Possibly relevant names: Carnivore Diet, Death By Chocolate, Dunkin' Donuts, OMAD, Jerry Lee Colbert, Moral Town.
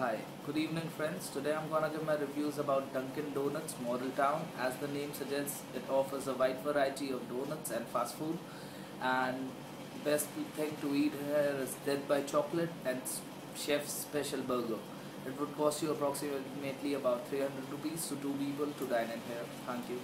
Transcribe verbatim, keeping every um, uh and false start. Hi, good evening friends. Today I'm gonna give my reviews about Dunkin' Donuts Moral Town. As the name suggests, it offers a wide variety of donuts and fast food, and the best thing to eat here is Death by Chocolate and Chef's Special Burger. It would cost you approximately about three hundred rupees to two people to dine in here. Thank you.